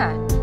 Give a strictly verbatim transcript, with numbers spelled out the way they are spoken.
man.